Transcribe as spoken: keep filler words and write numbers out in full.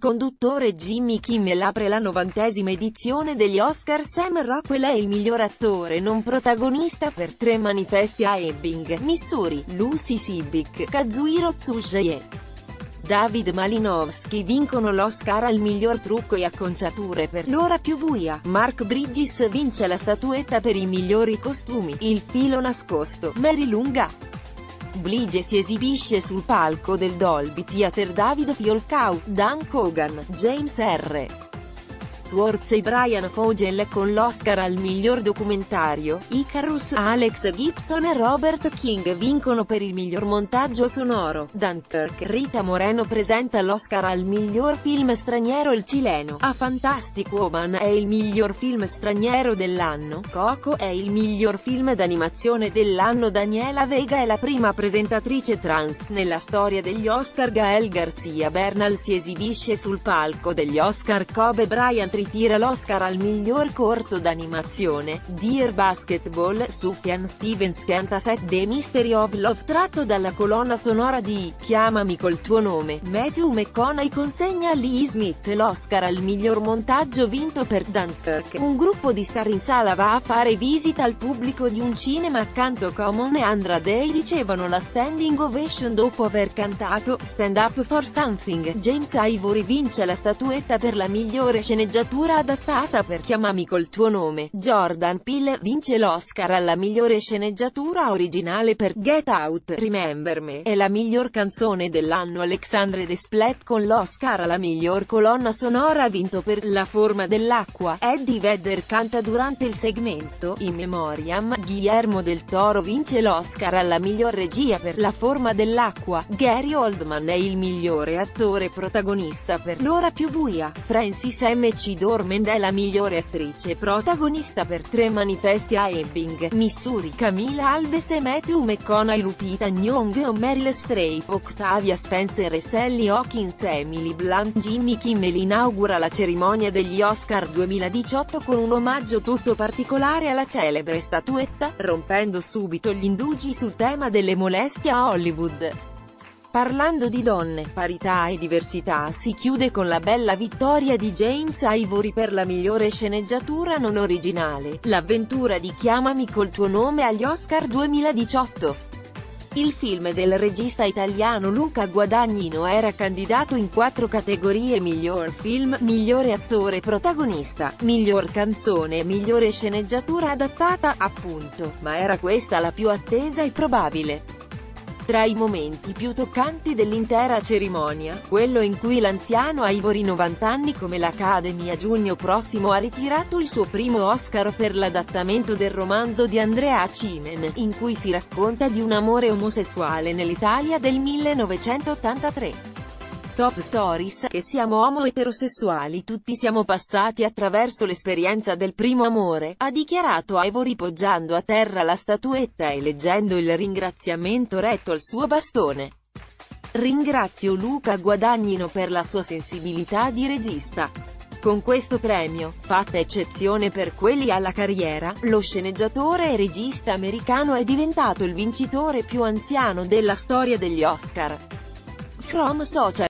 conduttore Jimmy Kimmel apre la novantesima edizione degli Oscar. Sam Rockwell è il miglior attore non protagonista per tre manifesti a Ebbing, Missouri. Lucy Sibic, Kazuhiro Tsuchiya, David Malinowski vincono l'Oscar al miglior trucco e acconciature per L'ora più buia. Mark Brigis vince la statuetta per i migliori costumi. Il filo nascosto, Mary Lunga Blige si esibisce sul palco del Dolby Theatre. David Fiolkow, Dan Kogan, James R. Swartz e Brian Fogel con l'Oscar al miglior documentario. Icarus, Alex Gibson e Robert King vincono per il miglior montaggio sonoro. Dunkirk, Rita Moreno presenta l'Oscar al miglior film straniero. Il cileno A Fantastic Woman è il miglior film straniero dell'anno. Coco è il miglior film d'animazione dell'anno. Daniela Vega è la prima presentatrice trans nella storia degli Oscar. Gael Garcia Bernal si esibisce sul palco degli Oscar. Kobe Bryant ritira l'Oscar al miglior corto d'animazione. Dear Basketball, Sufjan Stevens canta Set The Mystery of Love tratto dalla colonna sonora di Chiamami col tuo nome. Matthew McConaughey consegna a Lee Smith l'Oscar al miglior montaggio vinto per Dunkirk. Un gruppo di star in sala va a fare visita al pubblico di un cinema accanto. Common e Andra Day ricevono la standing ovation dopo aver cantato Stand Up For Something. James Ivory vince la statuetta per la migliore sceneggiatura adattata per Chiamami col tuo nome. Jordan Peele vince l'Oscar alla migliore sceneggiatura originale per Get Out. Remember Me è la miglior canzone dell'anno. Alexandre Desplat con l'Oscar alla miglior colonna sonora vinto per La forma dell'acqua. Eddie Vedder canta durante il segmento In Memoriam. Guillermo del Toro vince l'Oscar alla miglior regia per La forma dell'acqua. Gary Oldman è il migliore attore protagonista per L'ora più buia. Frances M C Dorman è la migliore attrice protagonista per tre manifesti a Ebbing, Missouri. Camila Alves e Matthew McConaughey, Lupita Nyong'o, Meryl Streep, Octavia Spencer e Sally Hawkins, Emily Blunt. Jimmy Kimmel inaugura la cerimonia degli Oscar duemiladiciotto con un omaggio tutto particolare alla celebre statuetta, rompendo subito gli indugi sul tema delle molestie a Hollywood. Parlando di donne, parità e diversità, si chiude con la bella vittoria di James Ivory per la migliore sceneggiatura non originale, l'avventura di Chiamami col tuo nome agli Oscar duemiladiciotto. Il film del regista italiano Luca Guadagnino era candidato in quattro categorie: miglior film, migliore attore protagonista, miglior canzone e migliore sceneggiatura adattata, appunto, ma era questa la più attesa e probabile. Tra i momenti più toccanti dell'intera cerimonia, quello in cui l'anziano Ivory, novanta anni, come l'Academy a giugno prossimo ha ritirato il suo primo Oscar per l'adattamento del romanzo di Andrea Cinen, in cui si racconta di un amore omosessuale nell'Italia del millenovecentottantatré. Top Stories, che siamo homo eterosessuali tutti siamo passati attraverso l'esperienza del primo amore, ha dichiarato Ivory poggiando a terra la statuetta e leggendo il ringraziamento retto al suo bastone. Ringrazio Luca Guadagnino per la sua sensibilità di regista. Con questo premio, fatta eccezione per quelli alla carriera, lo sceneggiatore e regista americano è diventato il vincitore più anziano della storia degli Oscar. From Social.